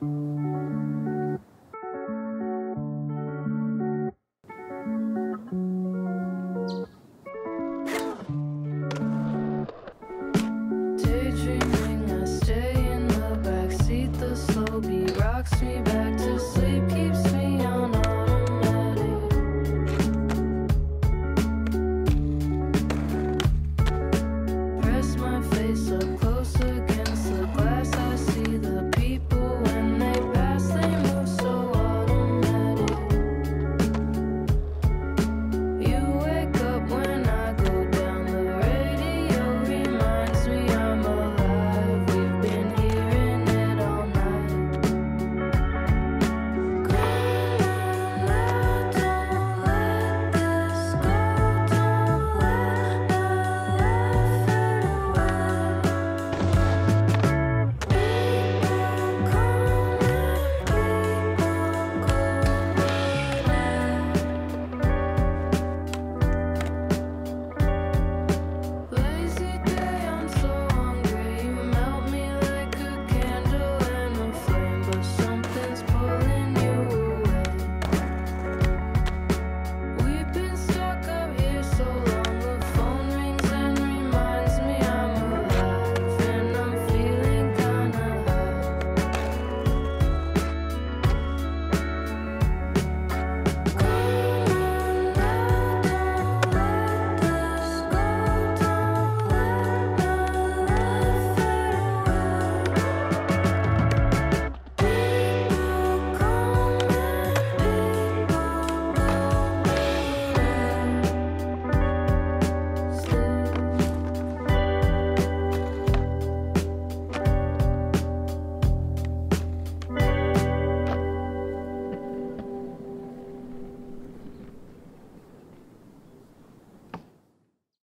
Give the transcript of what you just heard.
Daydreaming, I stay in the backseat. The slow beat rocks me back to sleep.